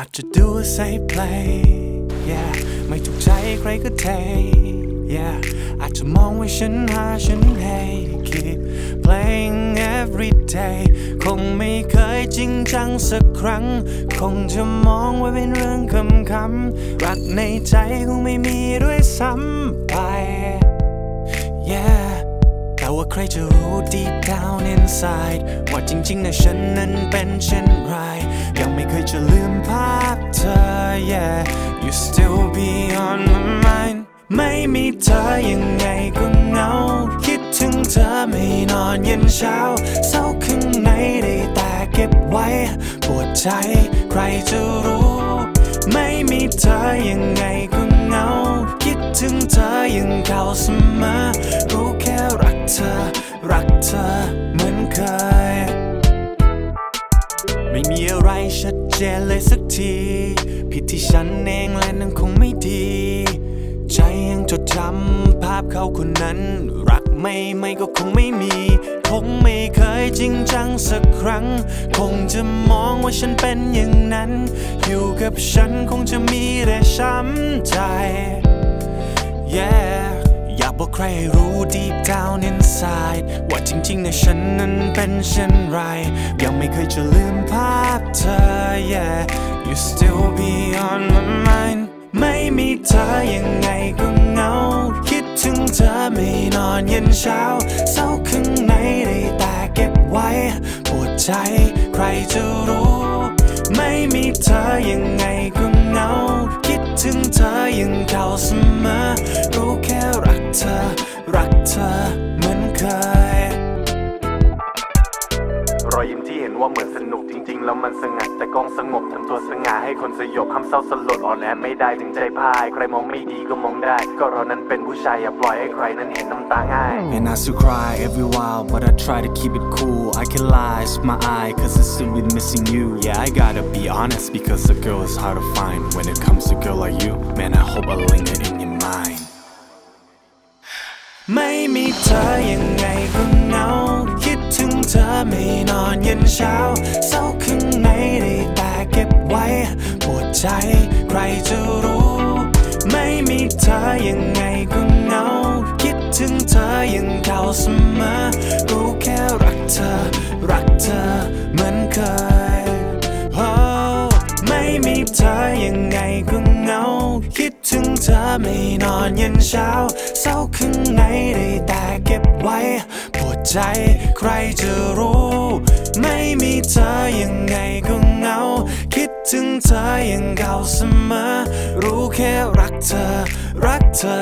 อาจจะดูว่าใส่เพลง yeah ไม่ถูกใจใครก็เท yeah อาจจะมองว่าฉันหาฉันให้คิด playing every day คงไม่เคยจริงจังสักครั้งคงจะมองว่าเป็นเรื่องคำๆรักในใจคงไม่มีด้วยซ้ำไป yeah แต่ว่าใครจะรู้ deep down inside ว่าจริงๆนะฉันนั้นเป็นเช่นไรยังไม่เคยจะลืมภาพเธอ yeah you still be on my mind ไม่มีเธอยังไงก็เหงาคิดถึงเธอไม่นอนยันเช้าเศร้าข้างในได้แต่เก็บไว้ปวดใจใครจะรู้ไม่มีเธอยังไงก็เหงาคิดถึงเธอยังเก่าเสมอรู้แค่รักเธอรักเธอเหมือนเคยไม่มีอะไรชัดเจนเลยสักทีผิดที่ฉันเองและนั่นคงไม่ดีใจยังจดจำภาพเขาคนนั้นรักไม่ก็คงไม่มีคงไม่เคยจริงจังสักครั้งคงจะมองว่าฉันเป็นอย่างนั้นอยู่กับฉันคงจะมีแต่ช้ำใจ yeah อยากบอกใครรู้ deep down inside ว่าจริงๆนะฉันนั้นเป็นเช่นไรยังไม่เคยจะลืมภาพเธอ yeah you still be on my mind ไม่มีเธอยังไงก็เหงาคิดถึงเธอไม่นอนยันเช้าเศร้าข้างในได้แต่เก็บไว้ปวดใจใครจะรู้ไม่มีเธอยังไงก็เหงาคิดถึงเธอยังเก่าเสมอรู้แค่รักเธอรักเธอเหมือนเคยรอยยิ้มที่เห็นว่าเหมือนสนุกจริงๆแล้วมันสงัดแต่กองสงบทำตัวสง่าให้คนสยบคำเศร้าสลดอ่อนแอไม่ได้ถึงใจพายใครมองไม่ดีก็มองได้ก็เรานั้นเป็นผู้ชายอย่าปล่อยให้ใครนั้นเห็นน้ำตาง่าย And I still cry every while but I try to keep it cool I can lie it's my eye 'cause it's still been missing you Yeah I gotta be honest because a girl is hard to find when it comes to girl like you Man I hope I linger in your mind ไม่มีเธอยังไงก็เหงาถึงเธอไม่นอนยันเช้าเศร้าข้างในได้แต่เก็บไว้ปวดใจใครจะรู้ไม่มีเธอยังไงก็เหงาคิดถึงเธอยังเก่าเสมอรู้แค่รักเธอรักเธอเหมือนเคย oh ไม่มีเธอยังไงก็เหงาคิดถึงเธอไม่นอนยันเช้าเศร้าข้างในได้แต่เก็บไว้ปวดใจใครจะรู้ไม่มีเธอยังไงก็เหงาคิดถึงเธอยังเก่าเสมอรู้แค่รักเธอรักเธอ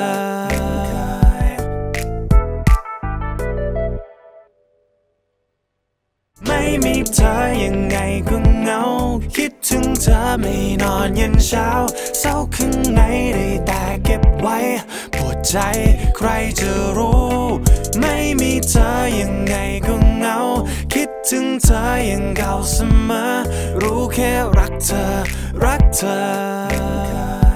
ไม่มีเธอยังไงก็เหงาคิดถึงเธอไม่นอนยันเช้าเศร้าข้างในได้แต่เก็บไว้ปวดใจใครจะรู้ไม่มีเธอยังไงก็เหงาคิดถึงเธอยังเก่าเสมอรู้แค่รักเธอรักเธอ